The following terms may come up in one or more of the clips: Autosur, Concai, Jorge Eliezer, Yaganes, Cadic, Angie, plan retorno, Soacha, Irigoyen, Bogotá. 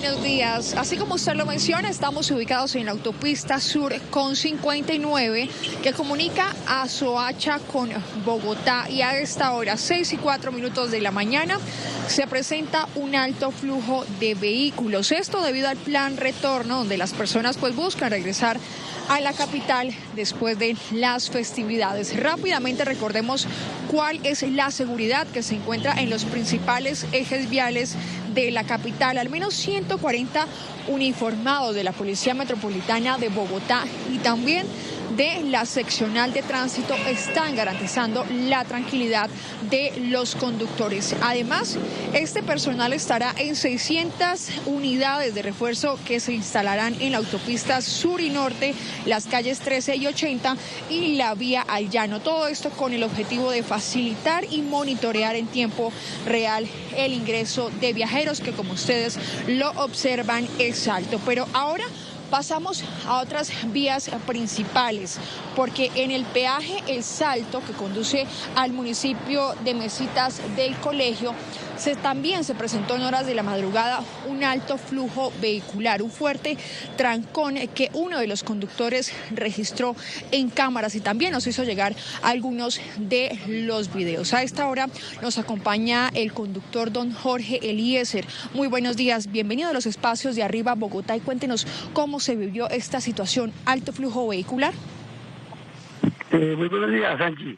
buenos días. Así como usted lo menciona, estamos ubicados en la autopista sur con 59 que comunica a Soacha con Bogotá, y a esta hora, 6:04 de la mañana, se presenta un alto flujo de vehículos. Esto debido al plan retorno, donde las personas buscan regresar a la capital después de las festividades. Rápidamente recordemos cuál es la seguridad que se encuentra en los principales ejes viales de la capital. Al menos 140 uniformados de la Policía Metropolitana de Bogotá y también de la seccional de tránsito están garantizando la tranquilidad de los conductores. Además, este personal estará en 600 unidades de refuerzo que se instalarán en la autopista sur y norte, las calles 13 y 80 y la vía al llano. Todo esto con el objetivo de facilitar y monitorear en tiempo real el ingreso de viajeros, que como ustedes lo observan es alto. Pero ahora pasamos a otras vías principales, porque en el peaje El Salto, que conduce al municipio de Mesitas del Colegio, también se presentó en horas de la madrugada un alto flujo vehicular, un fuerte trancón que uno de los conductores registró en cámaras y también nos hizo llegar algunos de los videos. A esta hora nos acompaña el conductor don Jorge Eliezer. Muy buenos días, bienvenido a los espacios de Arriba Bogotá y cuéntenos cómo se vivió esta situación, alto flujo vehicular. Muy buenos días, Angie.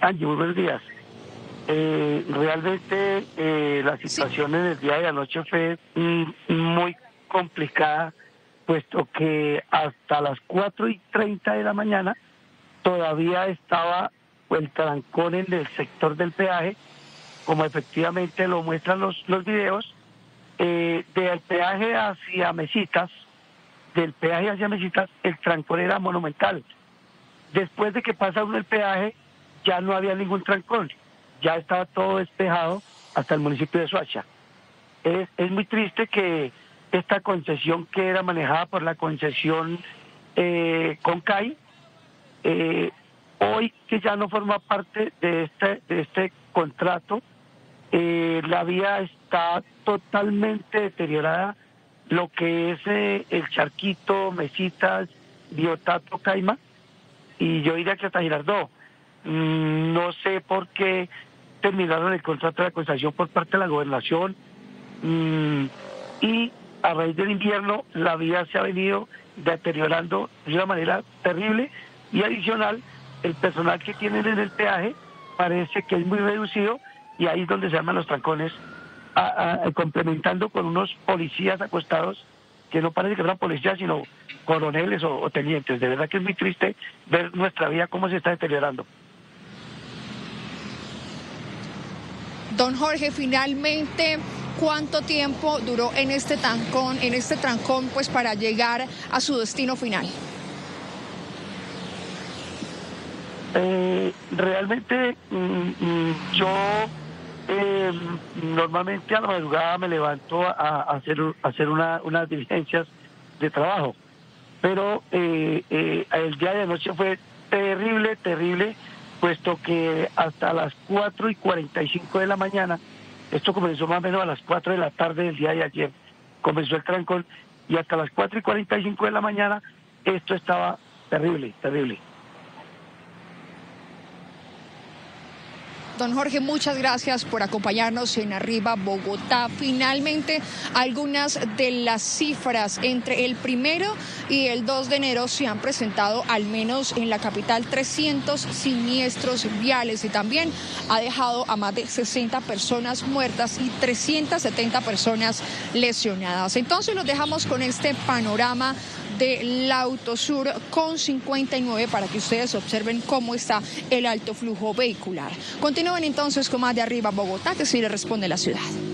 Angie, muy buenos días. Realmente la situación en el día de anoche fue muy complicada, puesto que hasta las 4:30 de la mañana todavía estaba el trancón en el sector del peaje, como efectivamente lo muestran los videos. Del peaje hacia Mesitas, el trancón era monumental. Después de que pasa uno el peaje, ya no había ningún trancón. Ya estaba todo despejado hasta el municipio de Soacha. Es muy triste que esta concesión, que era manejada por la concesión Concai, hoy que ya no forma parte de este contrato, la vía está totalmente deteriorada. Lo que es el Charquito, Mesitas, Biotato, Caima, y yo diría que hasta Girardó. No sé por qué terminaron el contrato de la concesión por parte de la gobernación, y a raíz del invierno la vía se ha venido deteriorando de una manera terrible, y adicional el personal que tienen en el peaje parece que es muy reducido, y ahí es donde se arman los trancones, complementando con unos policías acostados que no parece que fueran policías sino coroneles o tenientes. De verdad que es muy triste ver nuestra vida cómo se está deteriorando. Don Jorge, finalmente, ¿cuánto tiempo duró en este trancón, para llegar a su destino final? Realmente yo normalmente a la madrugada me levanto a hacer unas diligencias de trabajo, pero el día de anoche fue terrible, puesto que hasta las 4:45 de la mañana, esto comenzó más o menos a las 4 de la tarde del día de ayer, comenzó el trancón, y hasta las 4:45 de la mañana esto estaba terrible. Don Jorge, muchas gracias por acompañarnos en Arriba Bogotá. Finalmente, algunas de las cifras. Entre el 1 y el 2 de enero se han presentado, al menos en la capital, 300 siniestros viales, y también ha dejado a más de 60 personas muertas y 370 personas lesionadas. Entonces los dejamos con este panorama del Autosur con 59 para que ustedes observen cómo está el alto flujo vehicular. Continúen entonces con más de Arriba Bogotá, que sí le responde la ciudad.